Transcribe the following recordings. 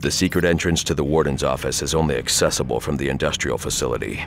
The secret entrance to the warden's office is only accessible from the industrial facility.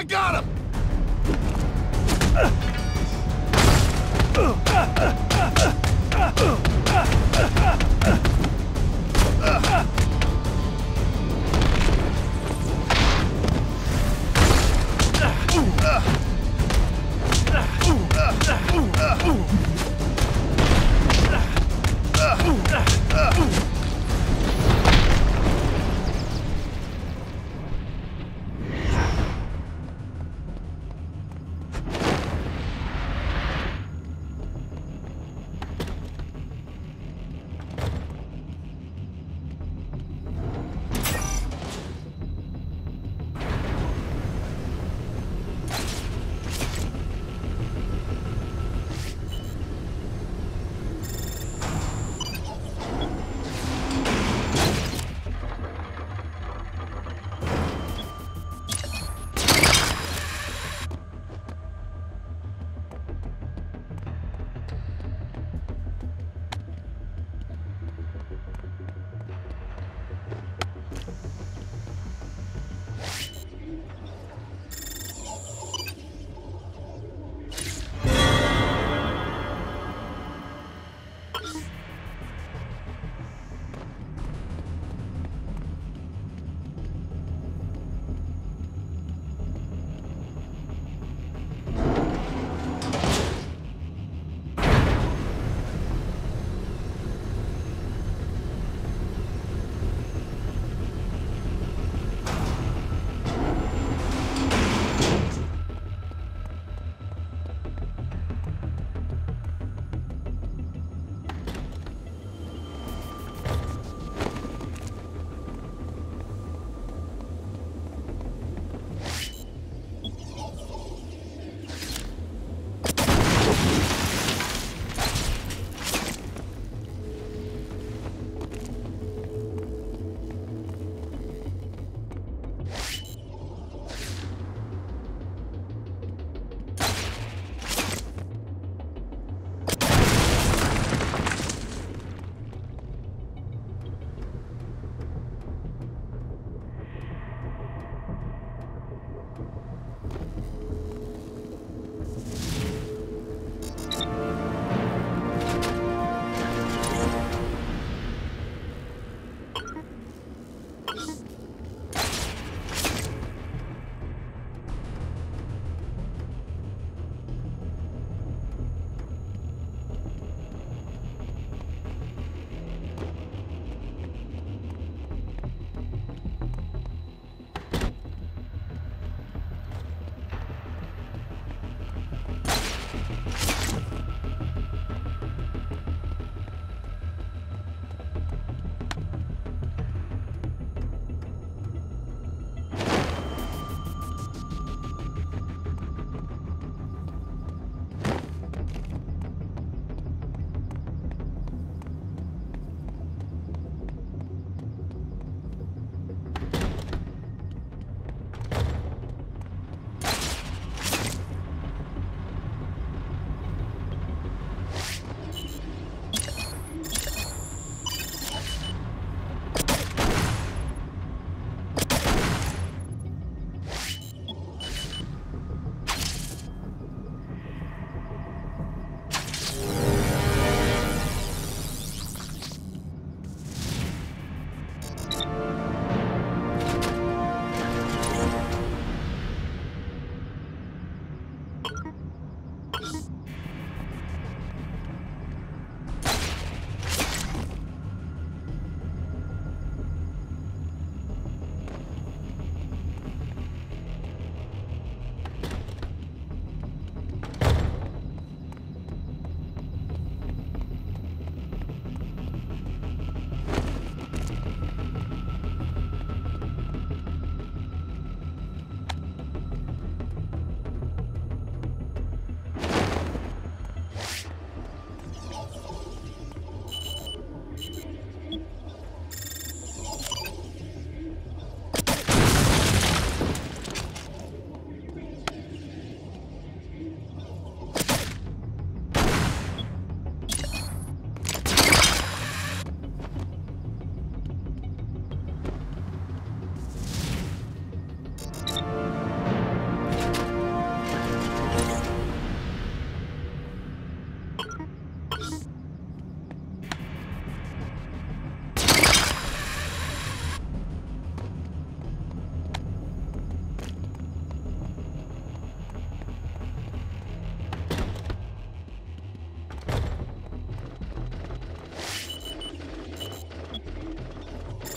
I got him!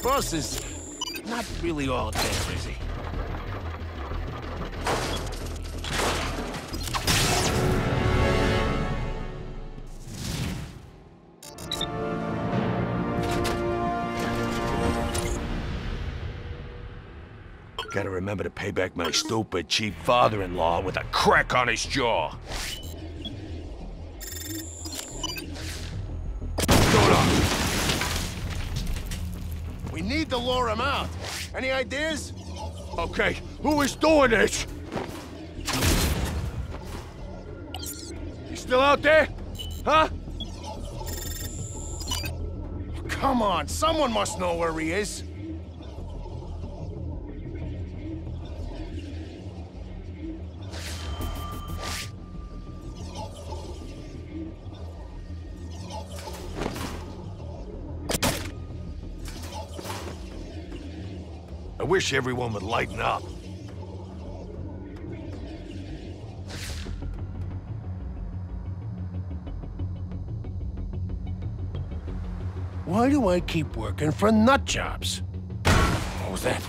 boss is not really all dead, is he? Gotta remember to pay back my stupid, cheap father-in-law with a crack on his jaw. What's going on? We need to lure him out. Any ideas? Okay, who is doing this? You still out there? Huh? Come on, someone must know where he is. I wish everyone would lighten up. Why do I keep working for nut jobs? What was that?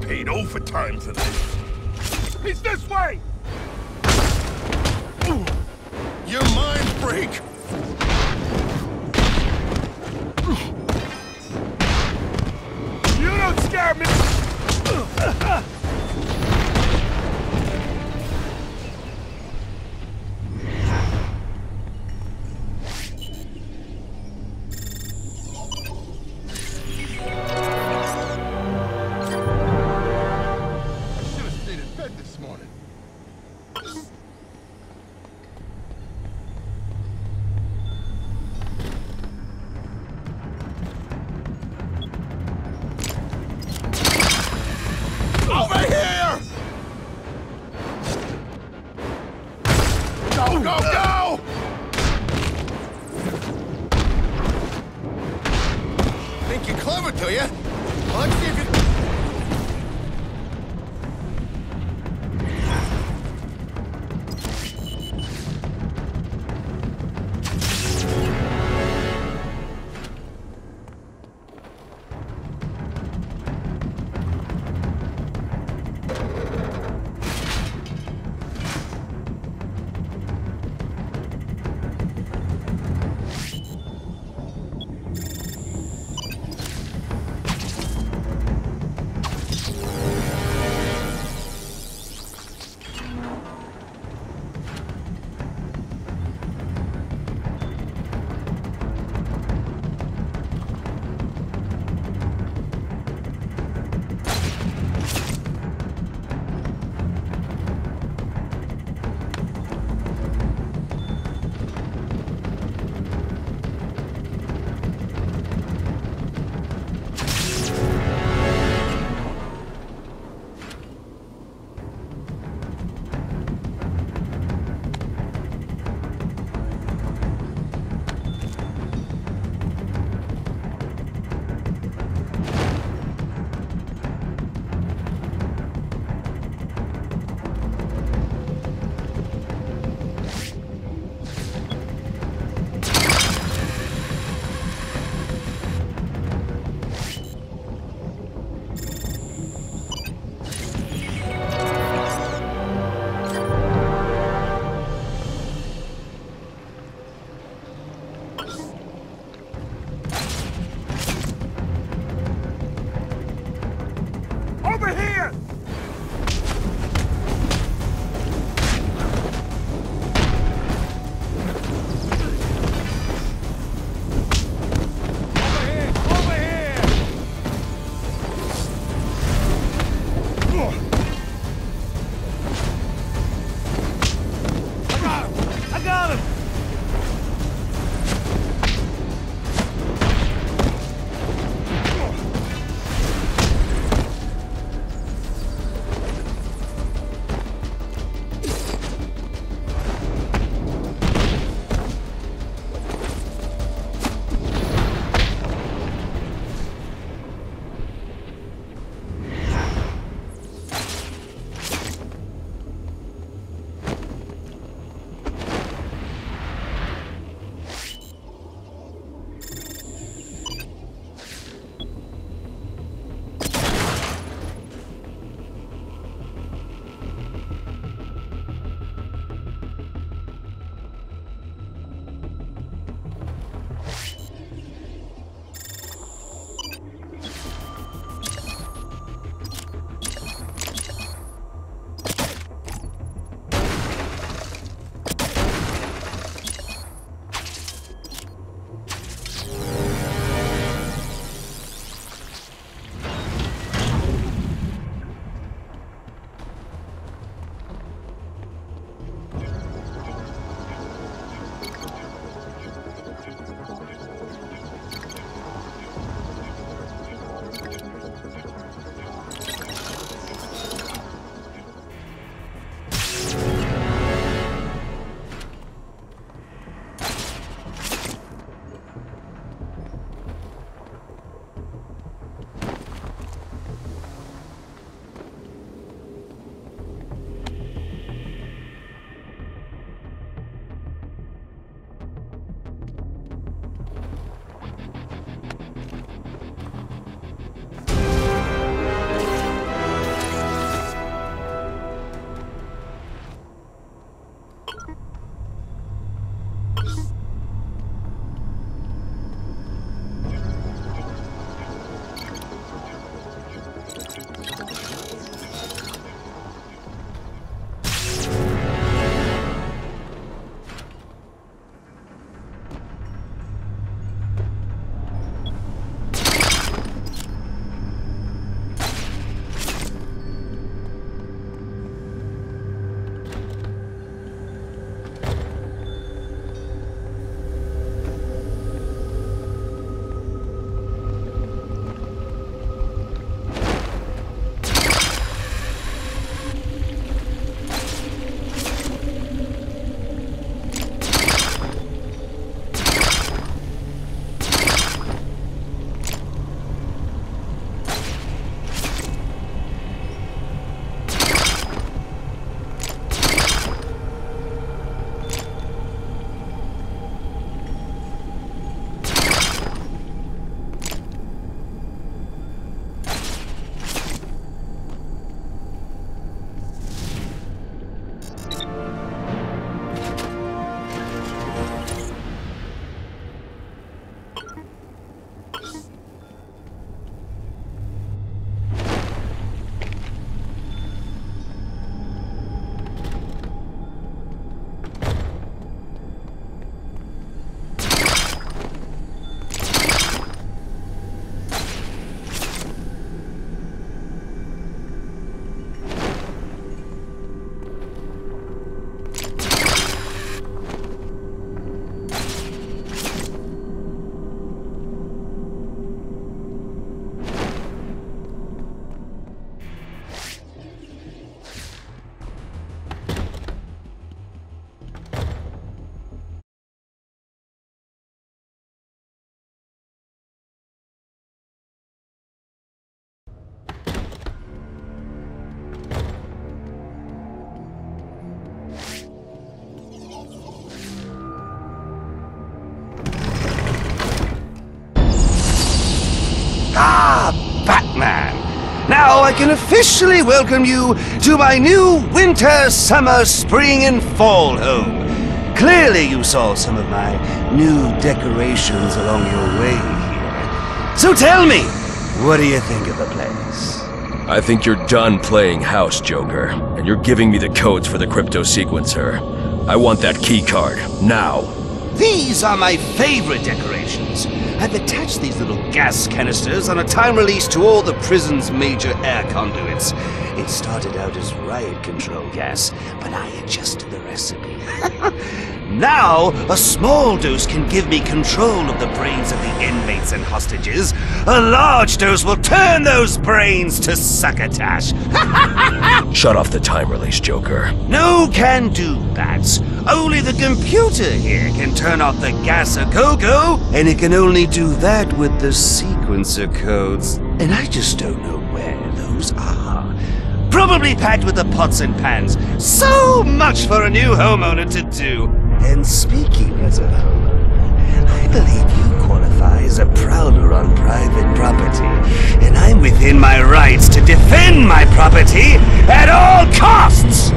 Paid overtime for this. He's this way! Your mind break! You don't scare me! fat man. Now I can officially welcome you to my new winter, summer, spring and fall home. Clearly you saw some of my new decorations along your way here. So tell me, what do you think of the place? I think you're done playing house, Joker, and you're giving me the codes for the crypto sequencer. I want that key card, now. These are my favorite decorations. I've attached these little gas canisters on a time release to all the prison's major air conduits. It started out as riot control gas, but I adjusted the recipe. Now, a small dose can give me control of the brains of the inmates and hostages. A large dose will turn those brains to succotash. Shut off the time release, Joker. No can-do, Bats. Only the computer here can turn off the gas of cocoa, and it can only do that with the sequencer codes. And I just don't know where those are. Probably packed with the pots and pans. So much for a new homeowner to do. And speaking as a homeowner, I believe you qualify as a prowler on private property. And I'm within my rights to defend my property at all costs!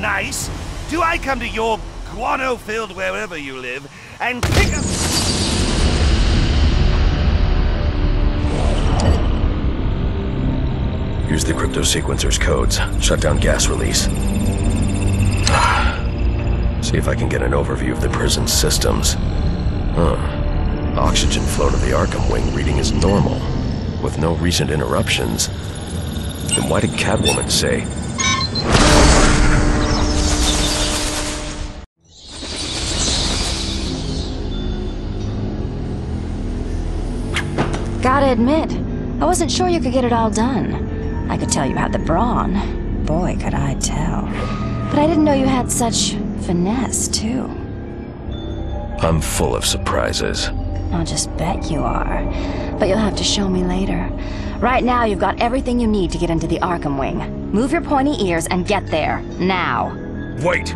Nice. Do I come to your guano field wherever you live and pick a... Use the crypto sequencer's codes. Shut down gas release. See if I can get an overview of the prison's systems. Oxygen flow to the Arkham Wing reading is normal, with no recent interruptions. Then why did Catwoman say... Gotta admit, I wasn't sure you could get it all done. I could tell you had the brawn. Boy, could I tell. But I didn't know you had such finesse, too. I'm full of surprises. I'll just bet you are. But you'll have to show me later. Right now, you've got everything you need to get into the Arkham Wing. Move your pointy ears and get there, now. Wait!